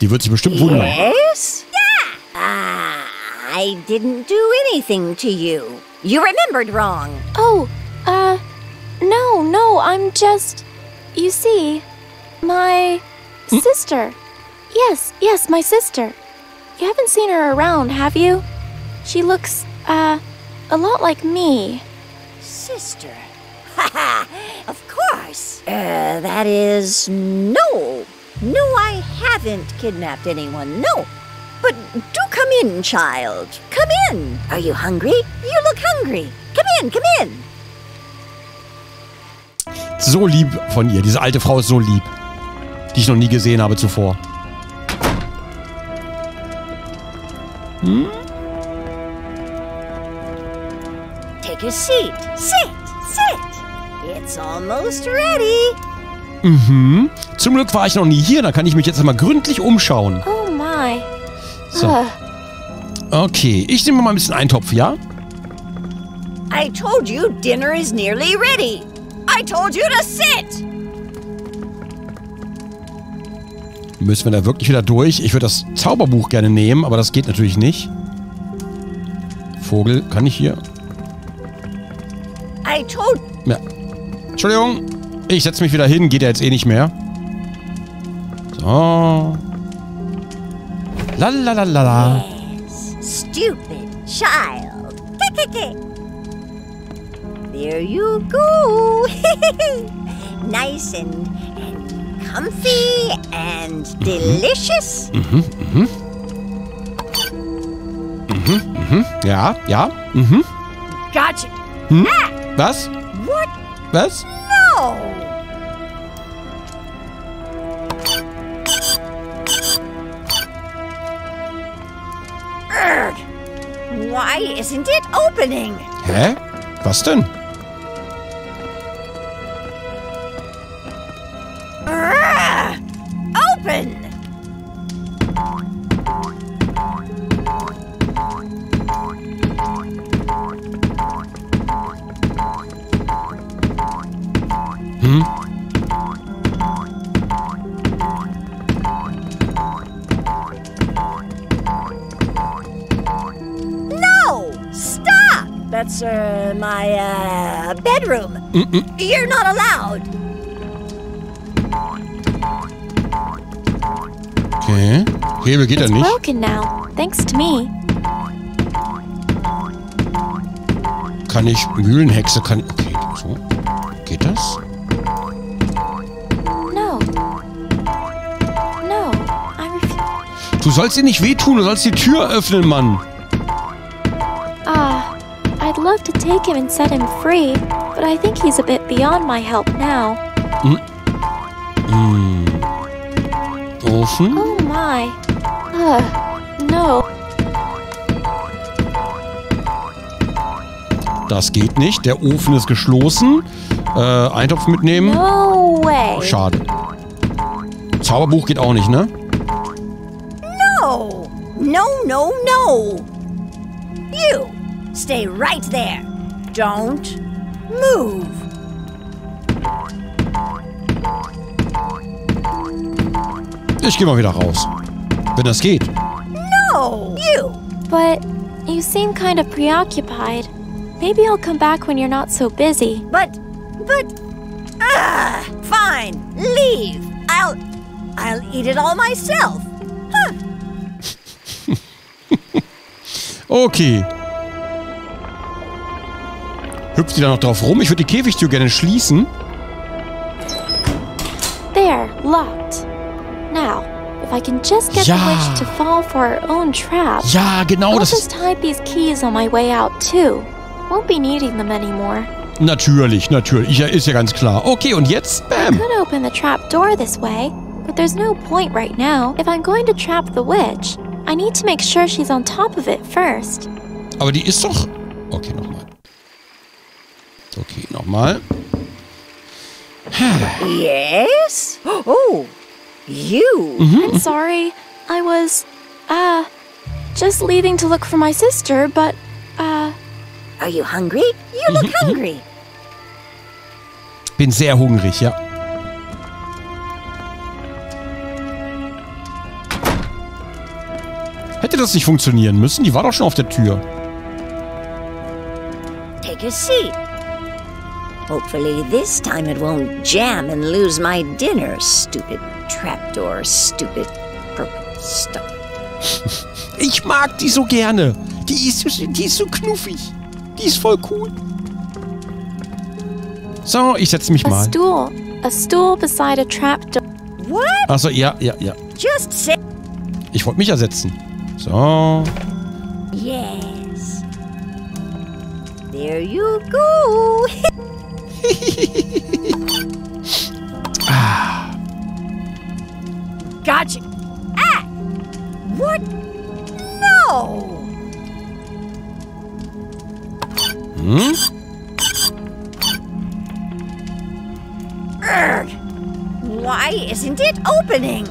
Die wird sich bestimmt wundern. Yes? Yeah. I didn't do anything to you. You remembered wrong. Oh, no, I'm just... You see, my sister. Yes, my sister. You haven't seen her around, have you? She looks, a lot like me. Sister? Haha, of course. That is, no, I haven't kidnapped anyone, no. But do come in, child. Come in. Are you hungry? You look hungry. Come in. So lieb von ihr. Diese alte Frau ist so lieb, die ich noch nie gesehen habe zuvor. Hm? Take a seat. Sit. It's almost ready. Mhm. Zum Glück war ich noch nie hier. Da kann ich mich jetzt mal gründlich umschauen. Oh my. So. Okay, ich nehme mal ein bisschen Eintopf, ja? I told you dinner is nearly ready. I told you to sit. Müssen wir da wirklich wieder durch? Ich würde das Zauberbuch gerne nehmen, aber das geht natürlich nicht. Vogel, kann ich hier? I told... Ja. Entschuldigung, ich setze mich wieder hin. Geht ja jetzt eh nicht mehr. So. La la la la la. Yes, stupid child. There you go. Nice and comfy and delicious. Ja. Gotcha. Hm? Was? What? Was? No. Why isn't it opening? Hä? Was denn? Open! Hm? That's my bedroom. You're not allowed. Okay. Hebel geht ja nicht. It's broken now, thanks to me. Kann ich Mühlenhexe kann. Okay, so. Geht das? No. I refuse. Du sollst ihr nicht wehtun, du sollst die Tür öffnen, Mann. I'd love to take him and set him free, but I think he's a bit beyond my help now. Offen? Oh my. No. Das geht nicht. Der Ofen ist geschlossen. Eintopf mitnehmen. No way. Schade. Zauberbuch geht auch nicht, ne? No. You. Stay right there. Don't move. Ich gehe mal wieder raus, wenn das geht. No, you. But you seem kind of preoccupied. Maybe I'll come back when you're not so busy. But fine. Leave. I'll eat it all myself. Huh. Okay. Hüpft die da noch drauf rum? Ich würde die Käfigtür gerne schließen. There, locked. Now, if I can just get the witch to fall for her own trap. Ja, genau das. I'll just hide these keys on my way out too. Won't be needing them anymore. Natürlich. Ja, ist ja ganz klar. Okay, und jetzt, bam. I could open the trap door this way, but there's no point right now. If I'm going to trap the witch, I need to make sure she's on top of it first. Aber die ist doch... Okay, nochmal. Okay, nochmal. Yes? Oh, you. I'm sorry. I was, just leaving to look for my sister, but, Are you hungry? You look hungry. Bin sehr hungrig, ja. Hätte das nicht funktionieren müssen? Die war doch schon auf der Tür. Take a seat. Hopefully this time it won't jam and lose my dinner, stupid trapdoor, stupid purple stuff. Ich mag die so gerne. Die ist so knuffig. Die ist voll cool. So, ich setze mich mal. A stool beside a trapdoor. What? Achso, ja. Just sit. Ich wollte mich ersetzen. So. Yes. There you go. Ah. Gotcha. Ah. What? No. Urgh. Why isn't it opening?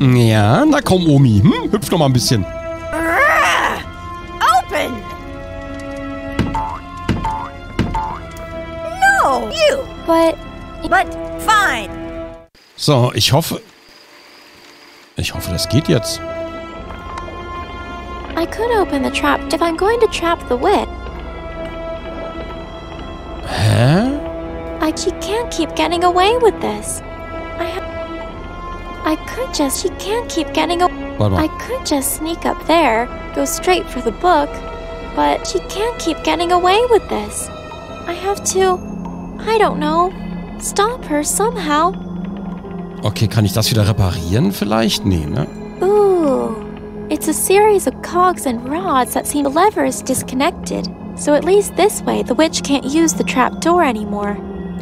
Ja, na komm, Omi. Hüpf noch mal ein bisschen. Open! No! You! But fine! So, ich hoffe... das geht jetzt. I could open the trap if I'm going to trap the witch. Hä? She can't keep getting away with this. She can't keep getting away. I could just sneak up there, go straight for the book, but she can't keep getting away with this. I have to, I don't know, stop her somehow. Okay, kann ich das wieder reparieren vielleicht? Nee, ne? Ooh, it's a series of cogs and rods that seem the lever is disconnected. So at least this way the witch can't use the trapdoor anymore.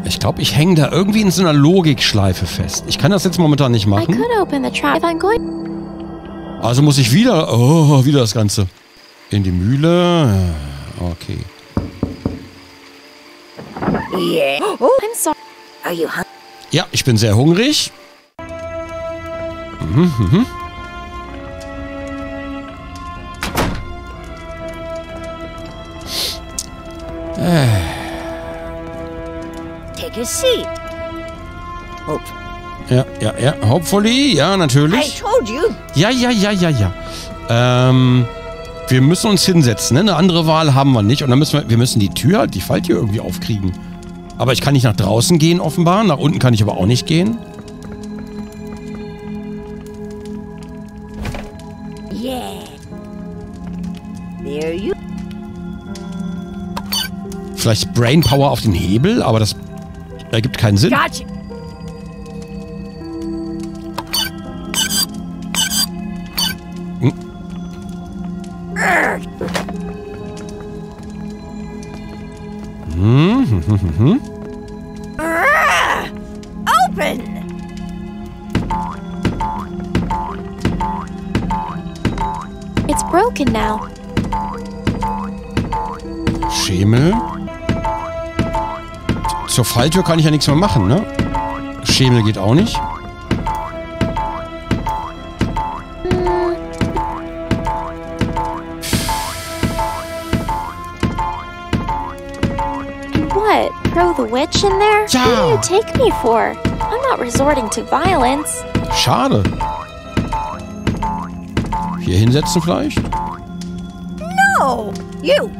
Ich glaube, ich hänge da irgendwie in so einer Logikschleife fest. Ich kann das jetzt momentan nicht machen. I could open the trap if I'm going. Also muss ich wieder... Oh, wieder das Ganze. In die Mühle. Okay. Yeah. Oh, I'm sorry. Are you hungry? Ja, ich bin sehr hungrig. Take a seat. Hope. Ja. Hopefully. Ja, natürlich. I told you. Ja. Wir müssen uns hinsetzen, ne? Eine andere Wahl haben wir nicht. Und dann müssen wir müssen die Tür, die Falltür irgendwie aufkriegen. Aber ich kann nicht nach draußen gehen, offenbar. Nach unten kann ich aber auch nicht gehen. Yeah. There you. Vielleicht Brainpower auf den Hebel, aber das ergibt keinen Sinn. Gotcha. Open. It's broken now. Schemel. Zur Falltür kann ich ja nichts mehr machen, ne? Schemel geht auch nicht. What? Throw the witch in there? Ja. What do you take me for? I'm not resorting to violence. Schade. Hier hinsetzen vielleicht? No! You!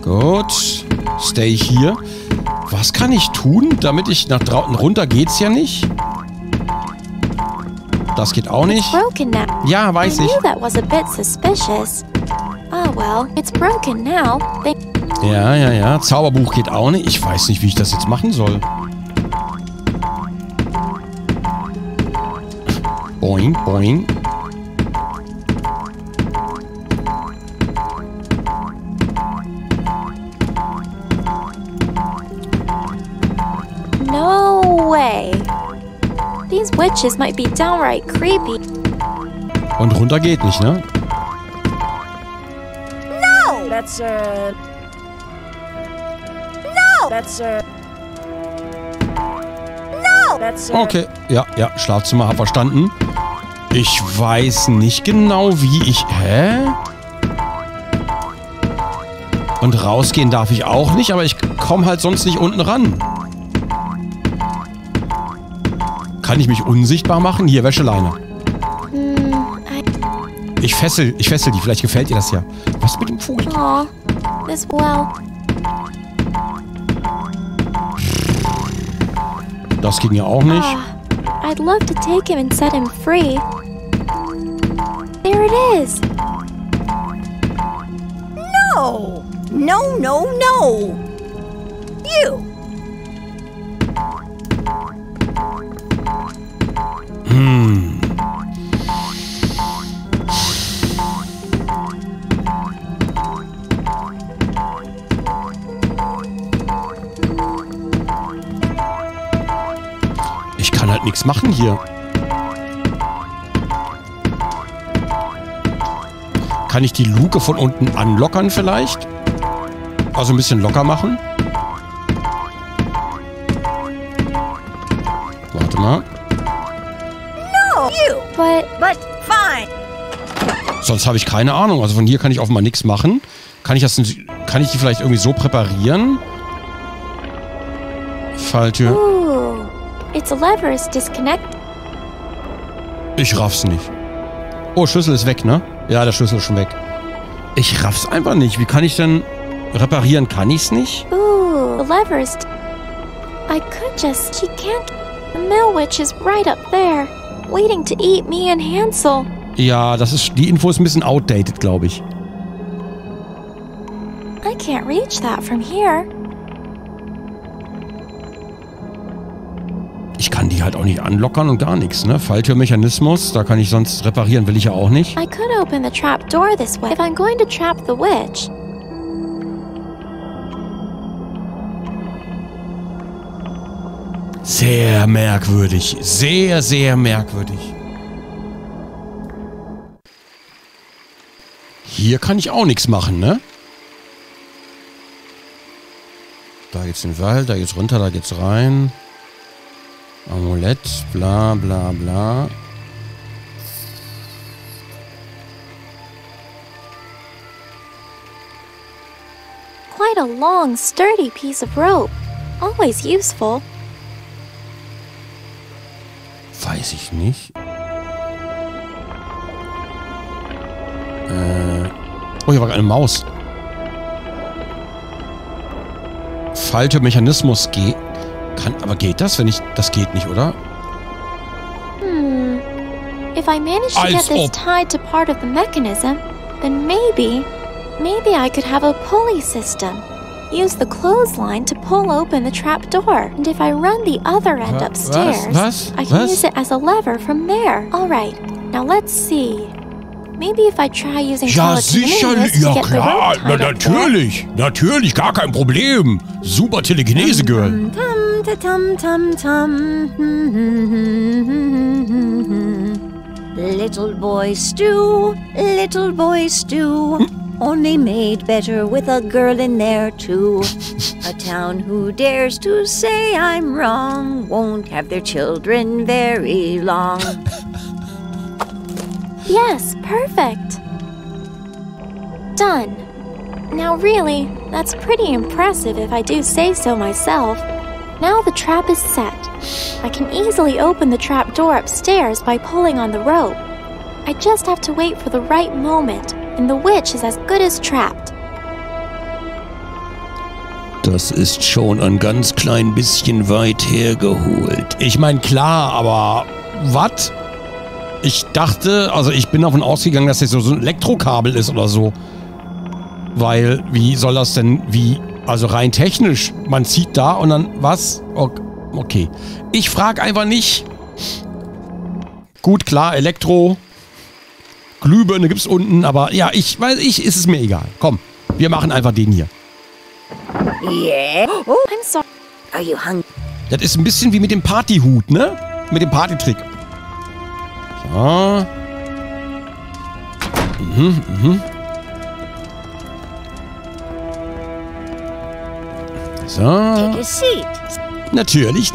Gut. Stay here. Was kann ich tun, damit ich nach draußen... Runter geht's ja nicht. Das geht auch nicht. Ja, weiß ich. Ja. Zauberbuch geht auch nicht. Ich weiß nicht, wie ich das jetzt machen soll. Boing, boing. Witches might be downright creepy. Und runter geht nicht, ne? No! That's a... No! That's a... No! That's a... Okay, ja, Schlafzimmer, hab verstanden. Ich weiß nicht genau, wie ich... Hä? Und rausgehen darf ich auch nicht, aber ich komme halt sonst nicht unten ran. Kann ich mich unsichtbar machen? Hier, Wäscheleine. Ich fessel die. Vielleicht gefällt ihr das ja. Was mit dem Vogel? Oh, das wow. Das ging ja auch nicht. Oh, I'd love to take him and set him free. There it is. No, no, no, no. You. Ich kann halt nichts machen hier. Kann ich die Luke von unten anlockern vielleicht? Also ein bisschen locker machen? Warte mal. No, you, but fine. Sonst habe ich keine Ahnung. Also von hier kann ich offenbar nichts machen. Kann ich die vielleicht irgendwie so präparieren? Falltür. Its lever is disconnected. Ich raff's nicht. Oh, Schlüssel ist weg, ne? Ja, der Schlüssel ist schon weg. Ich raff's einfach nicht. Wie kann ich denn reparieren? Kann ich's nicht? The lever is. I could just. She can't. The mill witch is right up there, waiting to eat me and Hansel. Ja, das ist die Info ist ein bisschen outdated, glaube ich. I can't reach that from here. Ich kann die halt auch nicht anlockern und gar nichts, ne? Falltürmechanismus, da kann ich sonst reparieren, will ich ja auch nicht. I could open the trap door this way if I'm going to trap the witch. Sehr merkwürdig. Sehr, sehr merkwürdig. Hier kann ich auch nichts machen, ne? Da geht's in den Wald, da geht's runter, da geht's rein. Amulett, bla bla bla. Quite a long, sturdy piece of rope. Always useful. Weiß ich nicht. Oh, hier war eine Maus. Faltemechanismus G. Aber geht das, wenn ich... Das geht nicht, oder? If I manage to get this tied to part of the mechanism, then maybe I could have a pulley system. Use the clothesline to pull open the trap door. And if I run the other end upstairs, I can use it as a lever from there. All right, now let's see. Maybe if I try using Telekinesis to get the rope tied up. Natürlich, gar kein Problem. Super Telekinese, Girl. Little boy stew, only made better with a girl in there too. A town who dares to say I'm wrong won't have their children very long. Yes, perfect. Done. Now really, that's pretty impressive if I do say so myself. Now the trap is set. I can easily open the trap door upstairs by pulling on the rope. I just have to wait for the right moment, and the witch is as good as trapped. Das ist schon ein ganz klein bisschen weit hergeholt. Ich meine, klar, aber was? Ich dachte, also ich bin davon ausgegangen, dass das so ein Elektrokabel ist oder so. Weil, wie soll das denn, wie... Also rein technisch, man zieht da und dann was? Okay. Ich frage einfach nicht. Gut, klar, Elektro. Glühbirne gibt's unten, aber ja, ist es mir egal. Komm, wir machen einfach den hier. Yeah. Oh, I'm sorry. Are you hungry? Das ist ein bisschen wie mit dem Partyhut, ne? Mit dem Partytrick. So. So. Take a seat. Natürlich.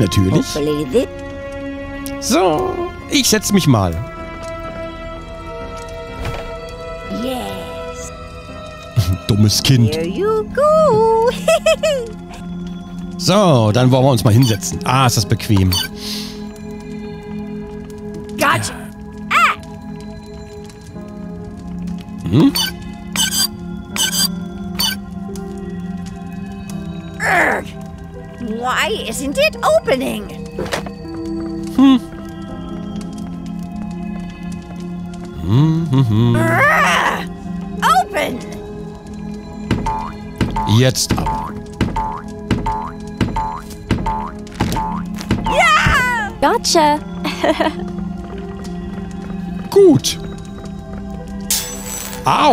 So, ich setze mich mal. Yes. Dummes Kind. Here you go. So, dann wollen wir uns mal hinsetzen. Ah, ist das bequem. Gotcha. Ah. Urgh. Why isn't it opening? Open. Jetzt aber. Ja! Gotcha. Gut. Ow.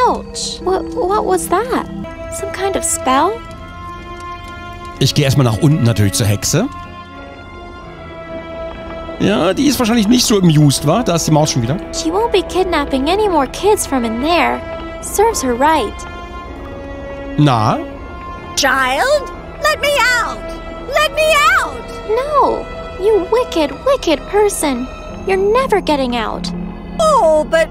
Ouch. What was that? Some kind of spell? Ich gehe erstmal nach unten natürlich zur Hexe. Ja, die ist wahrscheinlich nicht so amused, wa? Da ist die Maus schon wieder. She won't be kidnapping any more kids from in there. Serves her right. Na? Child, let me out! Let me out! No, you wicked, wicked person. You're never getting out. Oh, but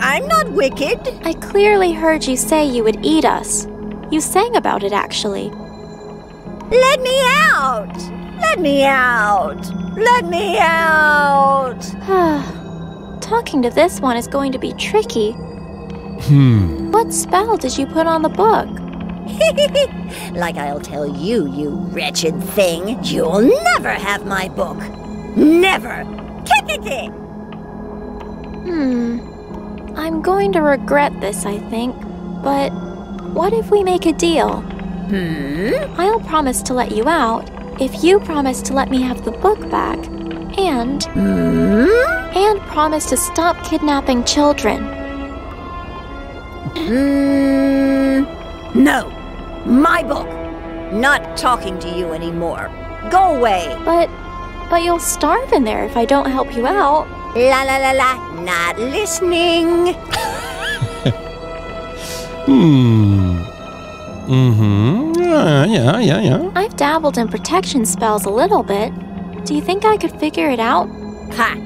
I'm not wicked. I clearly heard you say you would eat us. You sang about it, actually. Let me out! Let me out! Let me out! Talking to this one is going to be tricky. What spell did you put on the book? Like I'll tell you, you wretched thing. You'll never have my book. Never. I'm going to regret this, I think. But what if we make a deal? I'll promise to let you out if you promise to let me have the book back and... and promise to stop kidnapping children. No. My book! Not talking to you anymore. Go away! But you'll starve in there if I don't help you out. La la la la, not listening. Yeah. I've dabbled in protection spells a little bit. Do you think I could figure it out? Ha!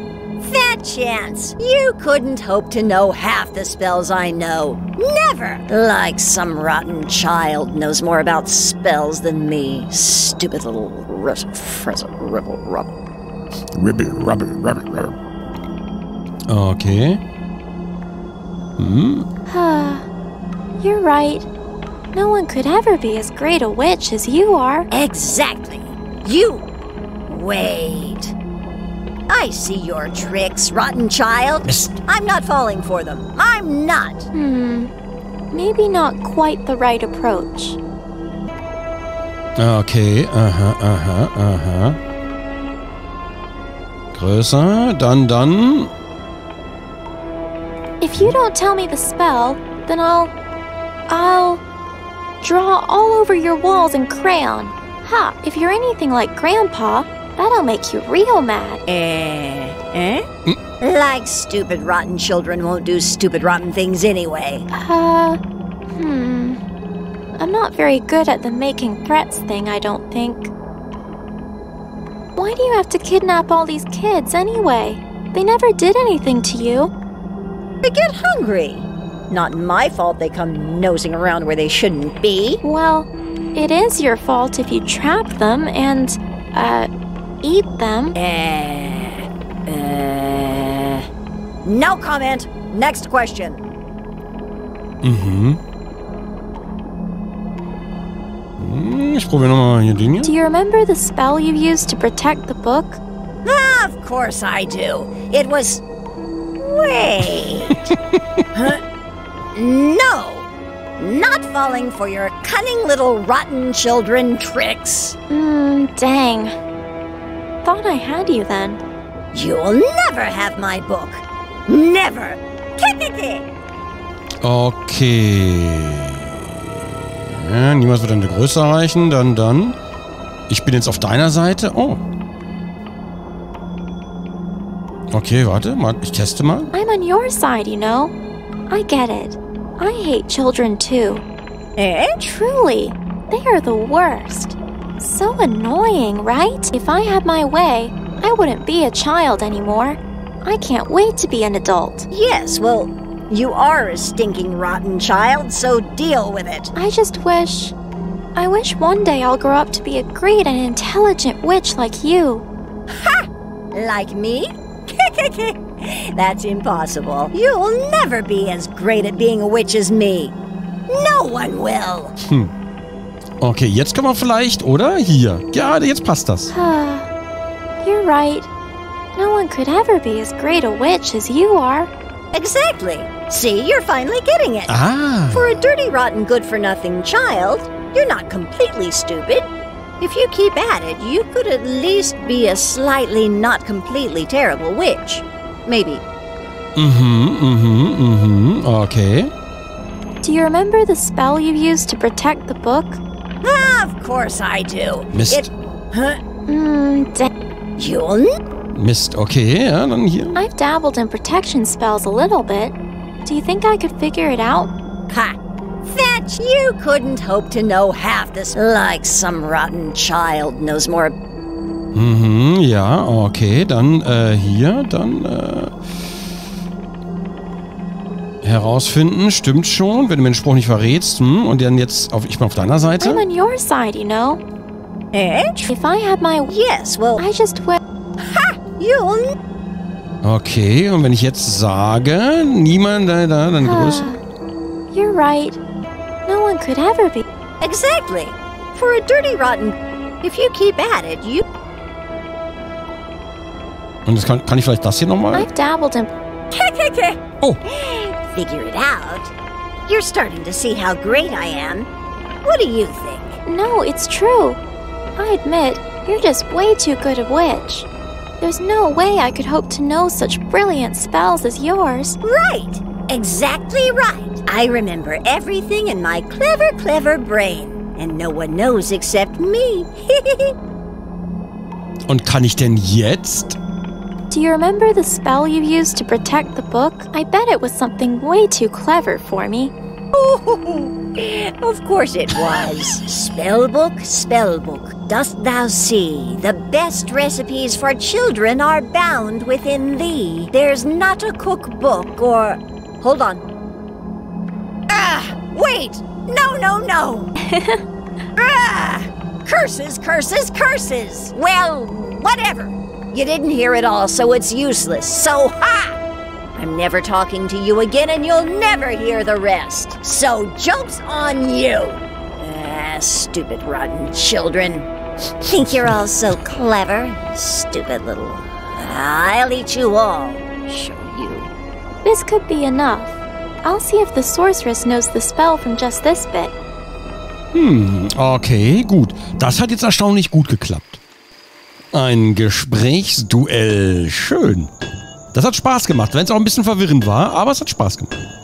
Fat chance! You couldn't hope to know half the spells I know. Never! Like some rotten child knows more about spells than me. Stupid little rubber. Okay. You're right. No one could ever be as great a witch as you are. Exactly. You. Wait. I see your tricks, rotten child. I'm not falling for them. I'm not. Maybe not quite the right approach. Okay, Größer, dann. If you don't tell me the spell, then I'll draw all over your walls in crayon. Ha, if you're anything like Grandpa, that'll make you real mad. Like stupid, rotten children won't do stupid, rotten things anyway. I'm not very good at the making threats thing, I don't think. Why do you have to kidnap all these kids anyway? They never did anything to you. They get hungry. Not my fault they come nosing around where they shouldn't be. Well, it is your fault if you trap them and, eat them. No comment. Next question. Ich probiere nochmal hier Dinge. Do you remember the spell you used to protect the book? Ah, of course I do. It was... Wait. No. Not falling for your cunning little rotten children tricks. Dang. Thought I had you then. You'll never have my book. Never. Okay. Ja, niemals wird eine Größe erreichen. Dann. Ich bin jetzt auf deiner Seite. Oh. Okay, warte. Ich teste mal. I'm on your side, you know. I get it. I hate children, too. Truly, they are the worst. So annoying, right? If I had my way, I wouldn't be a child anymore. I can't wait to be an adult. Yes, well, you are a stinking rotten child, so deal with it. I just wish... I wish one day I'll grow up to be a great and intelligent witch like you. Ha! Like me? That's impossible. You'll never be as great at being a witch as me. No one will. Hm. Okay, jetzt können wir vielleicht, oder? Hier. Gerade jetzt passt das. You're right. No one could ever be as great a witch as you are. Exactly. See, you're finally getting it. Ah. For a dirty, rotten, good-for-nothing child, you're not completely stupid. If you keep at it, you could at least be a slightly not completely terrible witch. Maybe. Okay. Do you remember the spell you used to protect the book? Ah, of course I do. Mist. Mist, okay, ja, dann hier. I've dabbled in protection spells a little bit. Do you think I could figure it out? Ha! Fetch, you couldn't hope to know half this, like some rotten child knows more. Mhm, ja, okay, dann hier, dann herausfinden, stimmt schon, wenn du mir den Spruch nicht verrätst, hm, und dann jetzt, auf, ich bin auf deiner Seite. I'm on your side, you know. Eh? If I had my... Yes, well... I just... Ha! You... Okay, und wenn ich jetzt sage, niemand da, dann größer. You're right. No one could ever be... Exactly. For a dirty rotten... If you keep at it, you... Und das kann ich vielleicht das hier nochmal? I've dabbled in... Oh! Figure it out. You're starting to see how great I am. What do you think? No, it's true. I admit, you're just way too good a witch. There's no way I could hope to know such brilliant spells as yours. Right! Exactly right! I remember everything in my clever, clever brain. And no one knows except me. Und kann ich denn jetzt? Do you remember the spell you used to protect the book? I bet it was something way too clever for me. Of course it was. Spellbook, spellbook, dost thou see? The best recipes for children are bound within thee. There's not a cookbook or... Hold on. Wait! No! Curses! Well, whatever. You didn't hear it all, so it's useless. So ha! I'm never talking to you again, and you'll never hear the rest. So joke's on you. Stupid, rotten children. Think you're all so clever, stupid little... I'll eat you all. Show you. This could be enough. I'll see if the sorceress knows the spell from just this bit. Hm, okay, gut. Das hat jetzt erstaunlich gut geklappt. Ein Gesprächsduell. Schön. Das hat Spaß gemacht, wenn es auch ein bisschen verwirrend war, aber es hat Spaß gemacht.